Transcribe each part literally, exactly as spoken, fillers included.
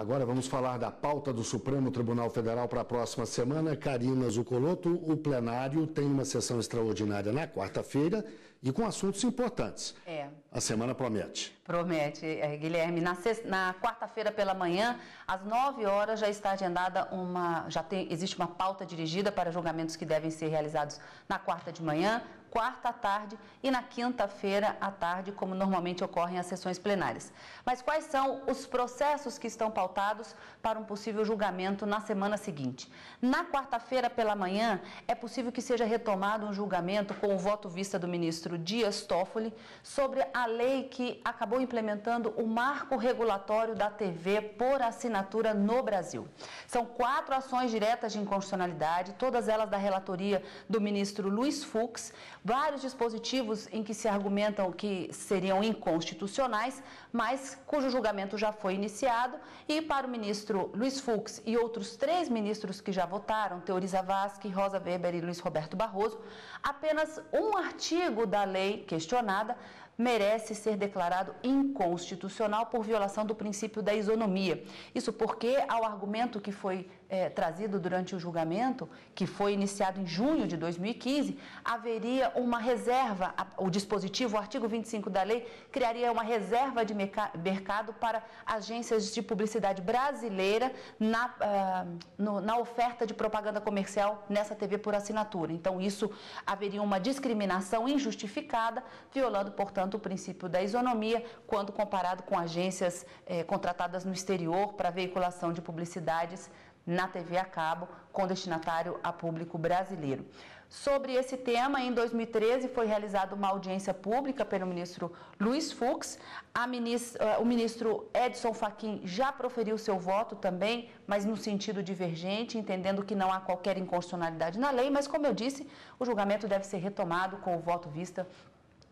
Agora vamos falar da pauta do Supremo Tribunal Federal para a próxima semana. Karina Zucoloto, o plenário tem uma sessão extraordinária na quarta-feira e com assuntos importantes. É. A semana promete. Promete, Guilherme. Na, na quarta-feira pela manhã, às nove horas, já está agendada uma... Já tem, existe uma pauta dirigida para julgamentos que devem ser realizados na quarta de manhã, quarta à tarde e na quinta-feira à tarde, como normalmente ocorrem as sessões plenárias. Mas quais são os processos que estão pautados para um possível julgamento na semana seguinte? Na quarta-feira pela manhã, é possível que seja retomado um julgamento com o voto vista do ministro Dias Toffoli sobre a lei que acabou implementando o marco regulatório da T V por assinatura no Brasil. São quatro ações diretas de inconstitucionalidade, todas elas da relatoria do ministro Luiz Fux, vários dispositivos em que se argumentam que seriam inconstitucionais, mas cujo julgamento já foi iniciado, e para o ministro Luiz Fux e outros três ministros que já votaram, Teori Zavascki, Rosa Weber e Luiz Roberto Barroso, apenas um artigo da lei questionada merece ser declarado inconstitucional por violação do princípio da isonomia. Isso porque, ao argumento que foi eh, trazido durante o julgamento, que foi iniciado em junho de dois mil e quinze, haveria uma reserva, o dispositivo, o artigo vinte e cinco da lei, criaria uma reserva de mercado para agências de publicidade brasileira na, ah, no, na oferta de propaganda comercial nessa T V por assinatura. Então, isso haveria uma discriminação injustificada, violando, portanto, o princípio da isonomia quando comparado com agências eh, contratadas no exterior para veiculação de publicidades na T V a cabo com destinatário a público brasileiro. Sobre esse tema, em dois mil e treze foi realizada uma audiência pública pelo ministro Luiz Fux. A ministra, o ministro Edson Fachin já proferiu seu voto também, mas no sentido divergente, entendendo que não há qualquer inconstitucionalidade na lei, mas como eu disse, o julgamento deve ser retomado com o voto vista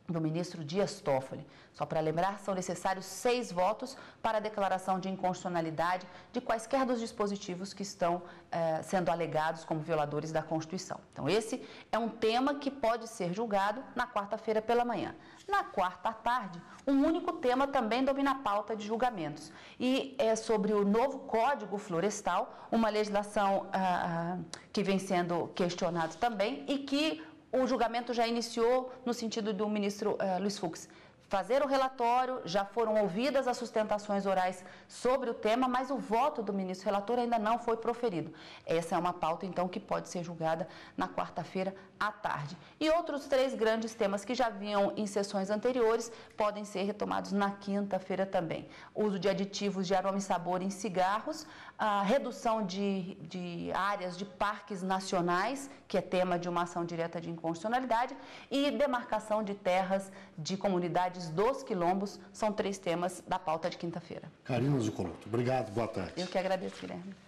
do ministro Dias Toffoli. Só para lembrar, são necessários seis votos para a declaração de inconstitucionalidade de quaisquer dos dispositivos que estão eh, sendo alegados como violadores da Constituição. Então, esse é um tema que pode ser julgado na quarta-feira pela manhã. Na quarta à tarde, um único tema também domina a pauta de julgamentos, e é sobre o novo Código Florestal, uma legislação ah, que vem sendo questionada também e que o julgamento já iniciou no sentido do ministro uh, Luiz Fux fazer o relatório, já foram ouvidas as sustentações orais sobre o tema, mas o voto do ministro relator ainda não foi proferido. Essa é uma pauta, então, que pode ser julgada na quarta-feira à tarde. E outros três grandes temas que já vinham em sessões anteriores podem ser retomados na quinta-feira também. Uso de aditivos de aroma e sabor em cigarros, a redução de, de áreas de parques nacionais, que é tema de uma ação direta de inconstitucionalidade, e demarcação de terras de comunidades dos quilombos, são três temas da pauta de quinta-feira. Karina Zucoloto, obrigado, boa tarde. Eu que agradeço, Guilherme.